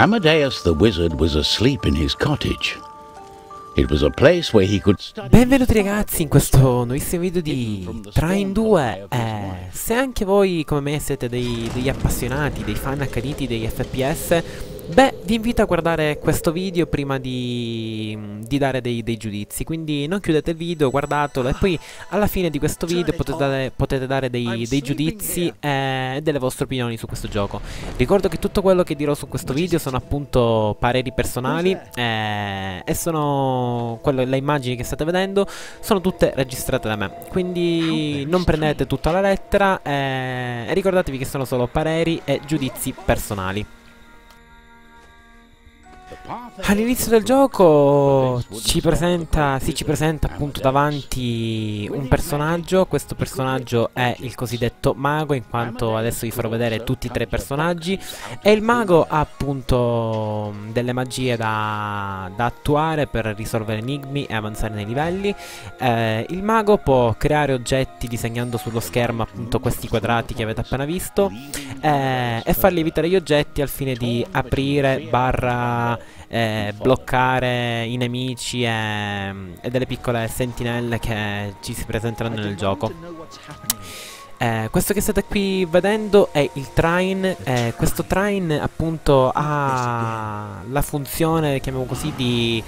Amadeus the Wizard was asleep in his cottage. It was a place where he could study. Benvenuti ragazzi in questo nuovissimo video di Trine 2. Se anche voi come me siete degli appassionati, dei fan accaniti degli FPS, beh, vi invito a guardare questo video prima di dare dei giudizi. Quindi non chiudete il video, guardatelo, e poi alla fine di questo video potete dare dei giudizi e delle vostre opinioni su questo gioco. Ricordo che tutto quello che dirò su questo video sono appunto pareri personali e sono le immagini che state vedendo sono tutte registrate da me, quindi non prendete tutta la lettera e ricordatevi che sono solo pareri e giudizi personali. All'inizio del gioco ci presenta appunto davanti un personaggio. Questo personaggio è il cosiddetto mago, in quanto adesso vi farò vedere tutti e tre i personaggi, e il mago ha appunto delle magie da attuare per risolvere enigmi e avanzare nei livelli. Il mago può creare oggetti disegnando sullo schermo appunto questi quadrati che avete appena visto e far lievitare gli oggetti al fine di aprire bloccare i nemici e delle piccole sentinelle che ci si presenteranno nel gioco. Questo che state qui vedendo è il Trine. Questo Trine appunto ha la funzione, chiamiamo così, di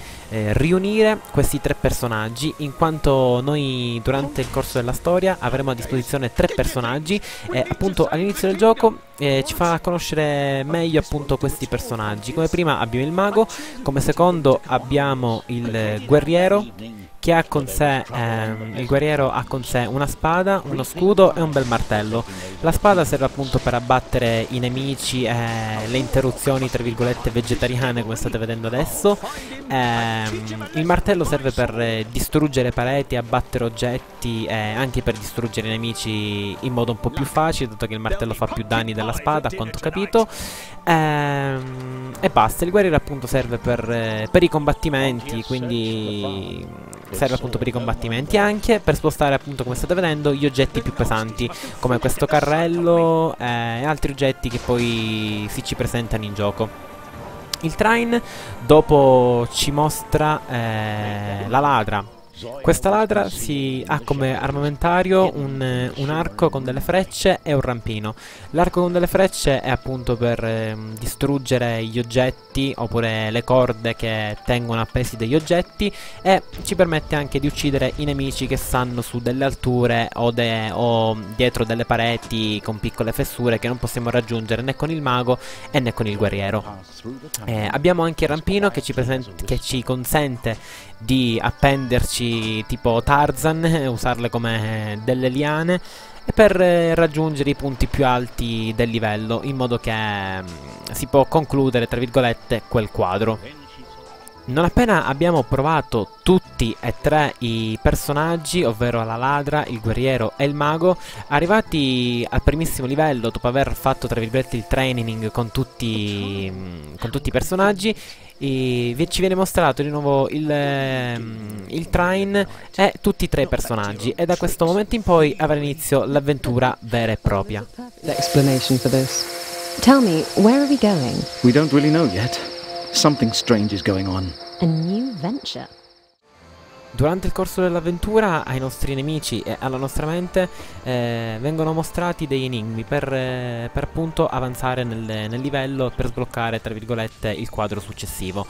riunire questi tre personaggi, in quanto noi durante il corso della storia avremo a disposizione tre personaggi e appunto all'inizio del gioco ci fa conoscere meglio appunto questi personaggi. Come prima abbiamo il mago, come secondo abbiamo il guerriero, che ha con sé, il guerriero ha con sé una spada, uno scudo e un bel martello. La spada serve appunto per abbattere i nemici e le interruzioni tra virgolette vegetariane, come state vedendo adesso. Il martello serve per distruggere pareti, abbattere oggetti e anche per distruggere i nemici in modo un po' più facile, dato che il martello fa più danni della spada, a quanto ho capito. E basta. Il guerriero appunto serve per i combattimenti, quindi serve appunto per i combattimenti, anche per spostare appunto, come state vedendo, gli oggetti più pesanti come questo carrello e altri oggetti che poi ci presentano in gioco. Il Trine dopo ci mostra la ladra. Questa ladra ha come armamentario un arco con delle frecce e un rampino. L'arco con delle frecce è appunto per distruggere gli oggetti oppure le corde che tengono appesi degli oggetti, e ci permette anche di uccidere i nemici che stanno su delle alture o dietro delle pareti con piccole fessure che non possiamo raggiungere né con il mago e né con il guerriero. Abbiamo anche il rampino che ci consente di appenderci tipo Tarzan, usarle come delle liane e per raggiungere i punti più alti del livello, in modo che si può concludere tra virgolette quel quadro. Non appena abbiamo provato tutti e tre i personaggi, ovvero la ladra, il guerriero e il mago, arrivati al primissimo livello dopo aver fatto tra virgolette il training con tutti i personaggi, ci viene mostrato di nuovo il Trine e tutti e tre i personaggi, e da questo momento in poi avrà inizio l'avventura vera e propria. Explanation for this. Tell me, where are we going? We don't really know yet. Something strange is going on. A new venture. Durante il corso dell'avventura ai nostri nemici e alla nostra mente vengono mostrati degli enigmi per appunto avanzare nel livello, per sbloccare tra virgolette il quadro successivo.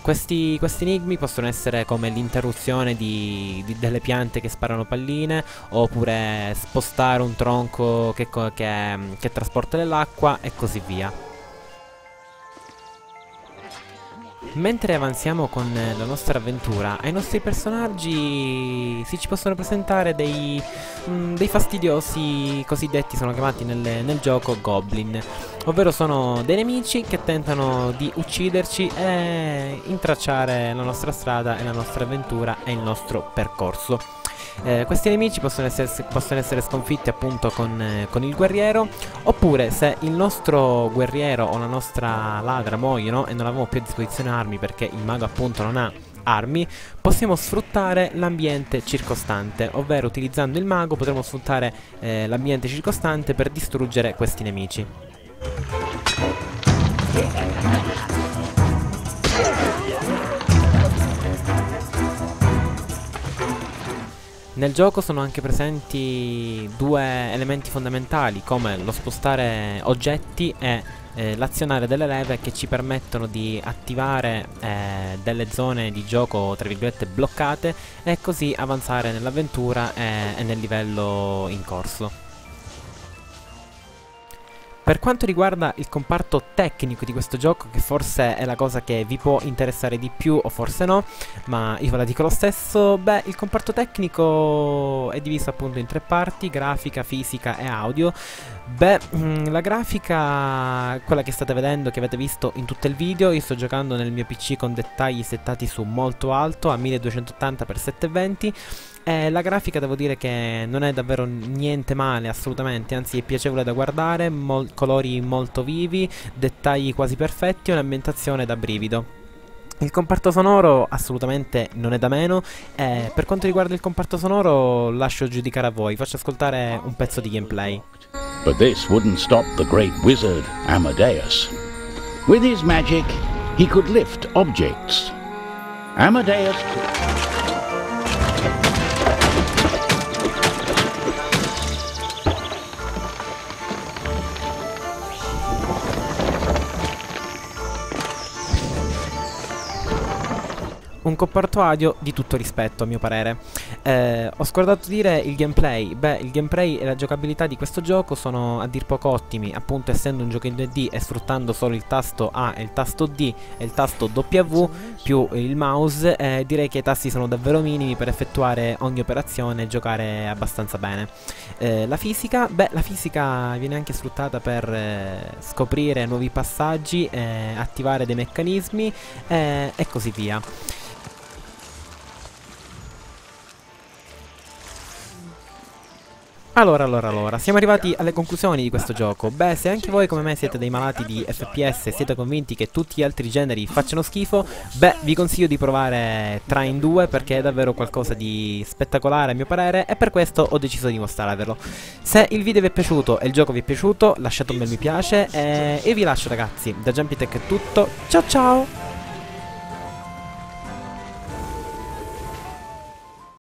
Questi enigmi possono essere come l'interruzione delle piante che sparano palline, oppure spostare un tronco che trasporta dell'acqua e così via. Mentre avanziamo con la nostra avventura, ai nostri personaggi ci possono presentare dei fastidiosi cosiddetti, sono chiamati nel gioco goblin, ovvero sono dei nemici che tentano di ucciderci e intracciare la nostra strada e la nostra avventura e il nostro percorso. Questi nemici possono essere sconfitti appunto con il guerriero, oppure se il nostro guerriero o la nostra ladra muoiono e non avevamo più a disposizione armi perché il mago appunto non ha armi, possiamo sfruttare l'ambiente circostante, ovvero utilizzando il mago potremo sfruttare l'ambiente circostante per distruggere questi nemici. Nel gioco sono anche presenti due elementi fondamentali come lo spostare oggetti e l'azionare delle leve, che ci permettono di attivare delle zone di gioco tra virgolette bloccate e così avanzare nell'avventura e nel livello in corso. Per quanto riguarda il comparto tecnico di questo gioco, che forse è la cosa che vi può interessare di più o forse no, ma io ve la dico lo stesso, beh, il comparto tecnico è diviso appunto in tre parti: grafica, fisica e audio. Beh, la grafica, quella che state vedendo, che avete visto in tutto il video, io sto giocando nel mio PC con dettagli settati su molto alto, a 1280x720. La grafica devo dire che non è davvero niente male assolutamente, anzi è piacevole da guardare, colori molto vivi, dettagli quasi perfetti e un'ambientazione da brivido. Il comparto sonoro assolutamente non è da meno. Per quanto riguarda il comparto sonoro lascio giudicare a voi, faccio ascoltare un pezzo di gameplay. But this wouldn't stop the great wizard Amadeus. With his magic he could lift objects. Amadeus could... Un comparto audio di tutto rispetto a mio parere. Ho scordato di dire il gameplay. Beh, il gameplay e la giocabilità di questo gioco sono a dir poco ottimi, appunto essendo un gioco in 2D e sfruttando solo il tasto A e il tasto D e il tasto W più il mouse, direi che i tasti sono davvero minimi per effettuare ogni operazione e giocare abbastanza bene. La fisica, beh, la fisica viene anche sfruttata per scoprire nuovi passaggi, attivare dei meccanismi e così via. Allora, siamo arrivati alle conclusioni di questo gioco. Beh, se anche voi come me siete dei malati di FPS e siete convinti che tutti gli altri generi facciano schifo, beh, vi consiglio di provare Trine 2 perché è davvero qualcosa di spettacolare a mio parere e per questo ho deciso di mostrarvelo. Se il video vi è piaciuto e il gioco vi è piaciuto, lasciate un bel mi piace e vi lascio ragazzi, da GiampyTek è tutto, ciao ciao!